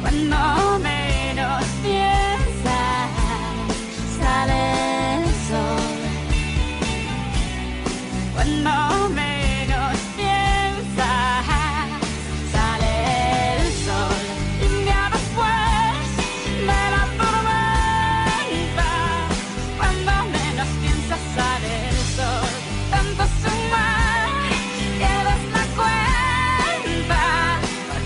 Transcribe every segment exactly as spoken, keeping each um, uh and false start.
Cuando menos piensas, sale el sol. Cuando menos piensas, sale el sol. Y ya después de la tormenta, cuando menos piensas, sale el sol. Tanto sin más, llevas la cuenta,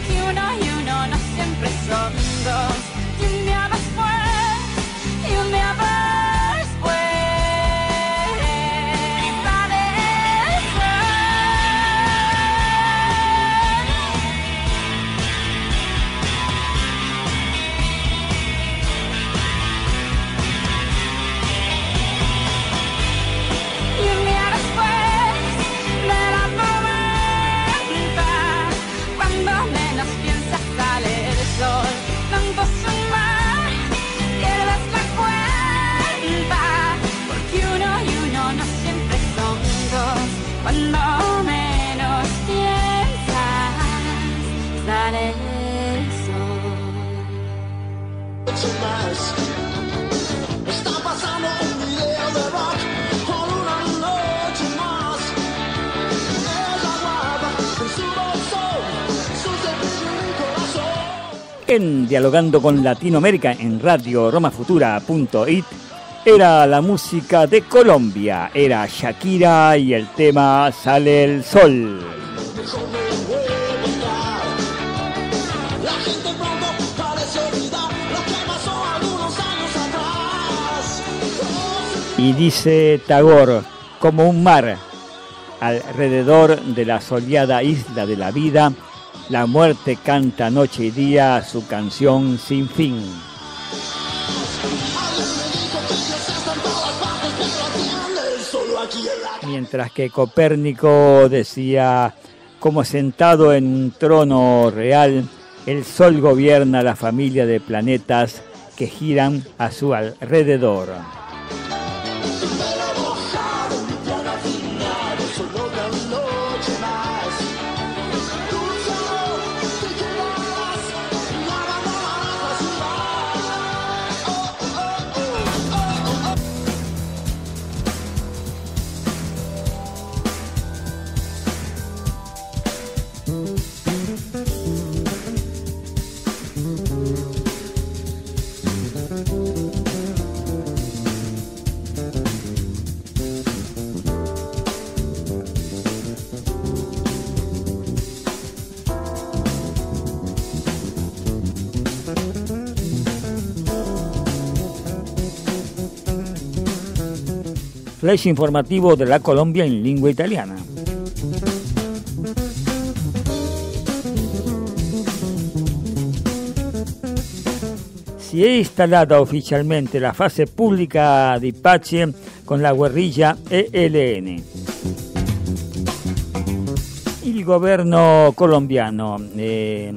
porque uno y uno no siempre son dos. Y un día después, y un día después, sale el sol. Y un día después de la tormenta, cuando menos piensas, sale el sol. Tanto sumar, pierdes la cuenta, porque uno y uno no siempre son dos. Cuando menos piensas, sale el sol. Mucho más. Está pasando un video de rock por una noche más. Ella guarda en su bolso su cepillo y corazón. En Dialogando con Latinoamérica en Radio Roma Futura.it era la música de Colombia, era Shakira y el tema Sale el Sol. Yo me vuelvo a estar. La gente pronto parece olvidar lo que pasó algunos años atrás. Y dice Tagor, como un mar, alrededor de la soleada isla de la vida, la muerte canta noche y día su canción sin fin. Alguien me dijo que Dios está en todas partes, pero a ti ande solo aquí en la... Mientras que Copérnico decía, como sentado en un trono real, el sol gobierna la familia de planetas que giran a su alrededor. Pero mojado en mi plana final, solo una noche más. Tú solo te quedarás, nada no harás más. Oh, oh, oh, oh, oh. Flash informativo de la Colombia en lingua italiana. Si è installata ufficialmente la fase pubblica di pace con la guerriglia E L N. Il governo colombiano, eh,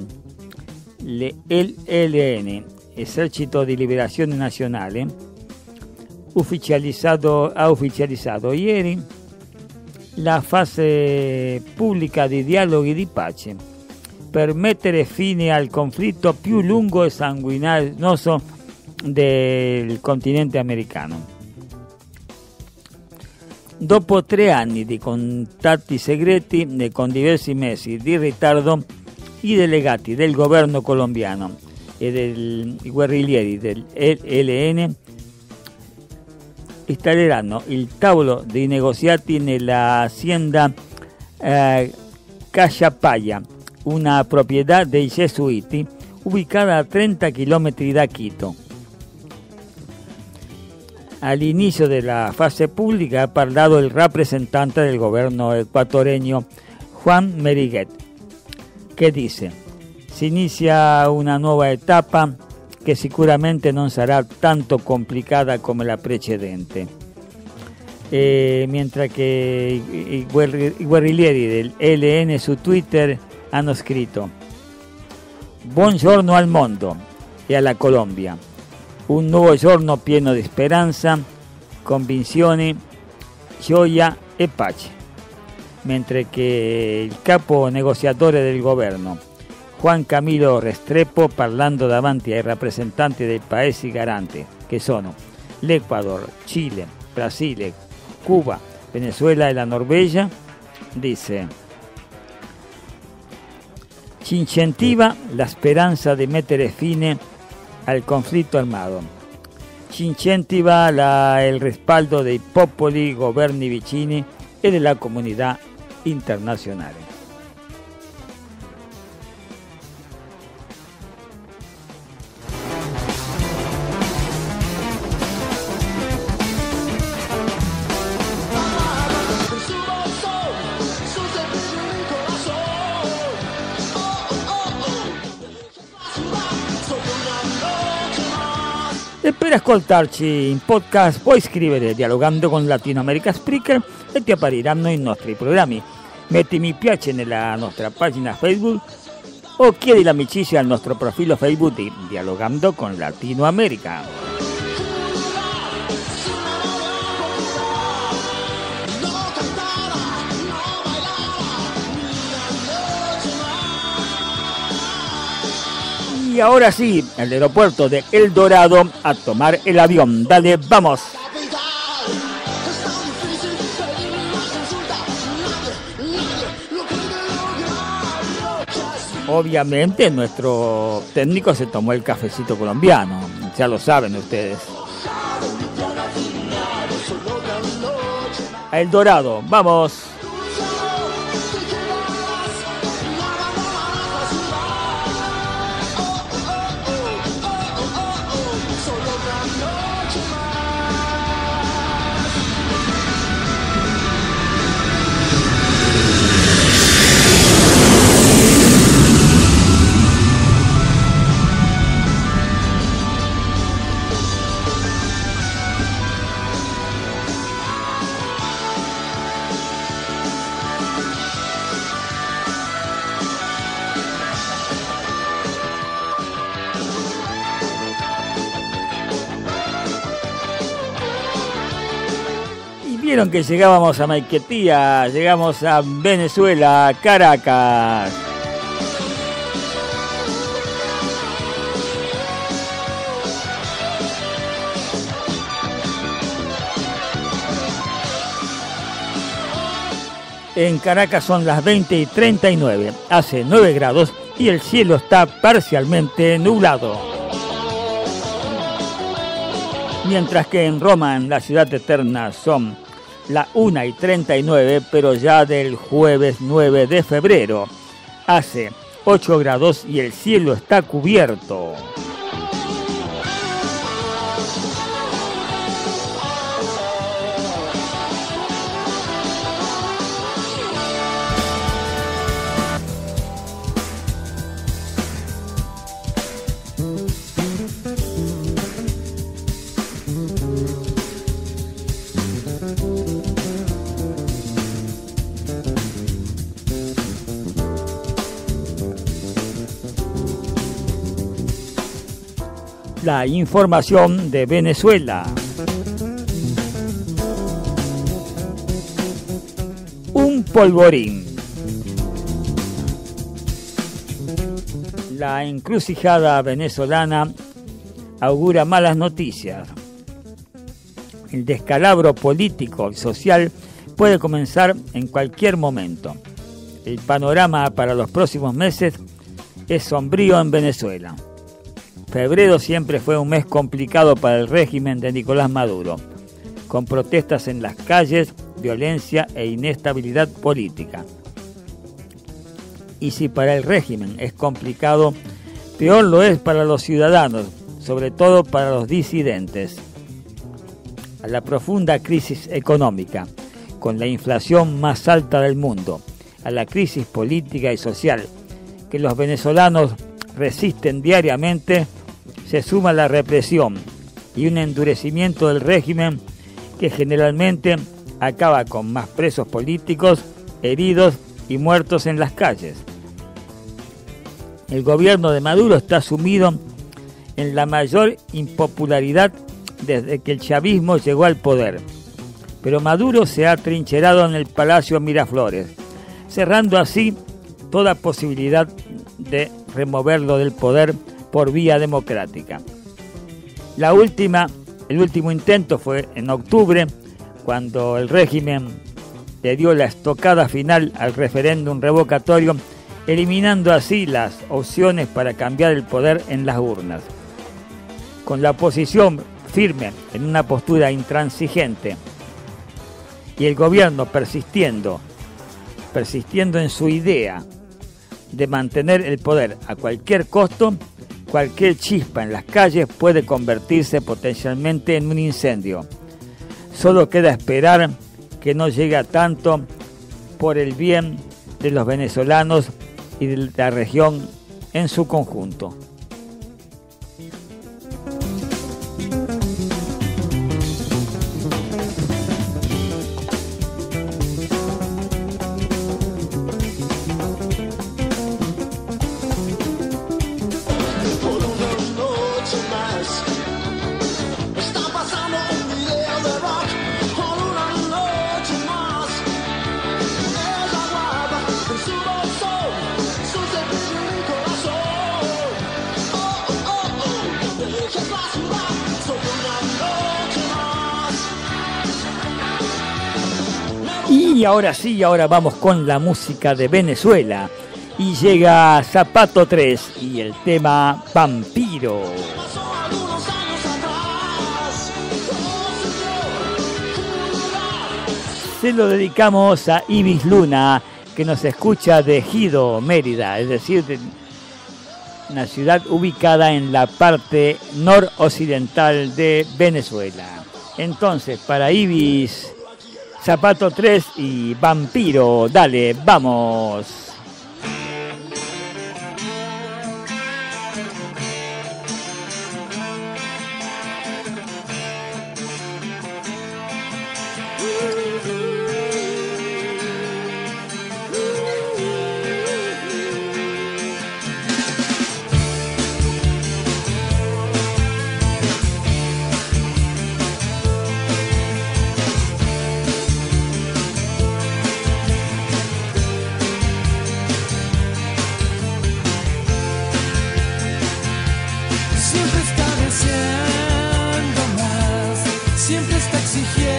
l'E L N, Esercito di Liberazione Nazionale, Ufficializzato, ha ufficializzato ieri la fase pubblica di dialoghi di pace per mettere fine al conflitto più lungo e sanguinoso del continente americano. Dopo tre anni di contatti segreti e con diversi mesi di ritardo, i delegati del governo colombiano e dei guerriglieri dell'E L N installeranno il tavolo dei negoziati nella azienda eh, Callapaya, una proprietà dei Gesuiti ubicata a trenta chilometri da Quito. All'inizio della fase pubblica ha parlato il rappresentante del governo ecuadoreño Juan Meriguet, che dice: si inizia una nuova etapa che sicuramente non sarà tanto complicata come la precedente. E, mentre che i, i, guerri, i guerriglieri dell'E L N su Twitter hanno scritto: buongiorno al mondo e alla Colombia, un nuovo giorno pieno di speranza, convinzione, gioia e pace. Mentre che il capo negoziatore del governo, Juan Camilo Restrepo parlando davanti ai rappresentanti dei paesi garanti, che sono l'Ecuador, Cile, Brasile, Cuba, Venezuela e la Norvegia, disse: ci incentiva la speranza di mettere fine al conflitto armato, ci incentiva la, il rispaldo dei popoli, governi vicini e della comunità internazionale. E per ascoltarci in podcast puoi scrivere Dialogando con Latinoamerica Spreaker e ti appariranno i nostri programmi. Metti mi piace nella nostra pagina Facebook o chiedi l'amicizia al nostro profilo Facebook di Dialogando con Latinoamerica. Y ahora sí, el aeropuerto de El Dorado, a tomar el avión. Dale, vamos. Obviamente nuestro técnico se tomó el cafecito colombiano, ya lo saben ustedes. A El Dorado, vamos. Vieron que llegábamos a Maiquetía, llegamos a Venezuela, Caracas. En Caracas son las veinte y treinta y nueve, hace nueve grados y el cielo está parcialmente nublado. Mientras que en Roma, en la ciudad eterna, son la una y treinta y nueve, pero ya del jueves nueve de febrero. Hace ocho grados y el cielo está cubierto. La información de Venezuela. Un polvorín. La encrucijada venezolana augura malas noticias. El descalabro político y social puede comenzar en cualquier momento. El panorama para los próximos meses es sombrío en Venezuela. Febrero siempre fue un mes complicado para el régimen de Nicolás Maduro, con protestas en las calles, violencia e inestabilidad política. Y si para el régimen es complicado, peor lo es para los ciudadanos, sobre todo para los disidentes. A la profunda crisis económica, con la inflación más alta del mundo, a la crisis política y social, que los venezolanos resisten diariamente, se suma la represión y un endurecimiento del régimen que generalmente acaba con más presos políticos, heridos y muertos en las calles. El gobierno de Maduro está sumido en la mayor impopularidad desde que el chavismo llegó al poder. Pero Maduro se ha atrincherado en el Palacio Miraflores, cerrando así toda posibilidad de removerlo del poder por vía democrática. La última, el último intento fue en octubre, cuando el régimen le dio la estocada final al referéndum revocatorio, eliminando así las opciones para cambiar el poder en las urnas. Con la oposición firme en una postura intransigente y el gobierno persistiendo, persistiendo en su idea de mantener el poder a cualquier costo, cualquier chispa en las calles puede convertirse potencialmente en un incendio. Solo queda esperar que no llegue a tanto por el bien de los venezolanos y de la región en su conjunto. Ahora sí, ahora vamos con la música de Venezuela y llega Zapato tres y el tema Vampiro. Se lo dedicamos a Ibis Luna, que nos escucha de Gido, Mérida, es decir, de una ciudad ubicada en la parte noroccidental de Venezuela. Entonces, para Ibis, Zapato tres y Vampiro, dale, vamos. Siempre está deseando más, siempre está exigiendo.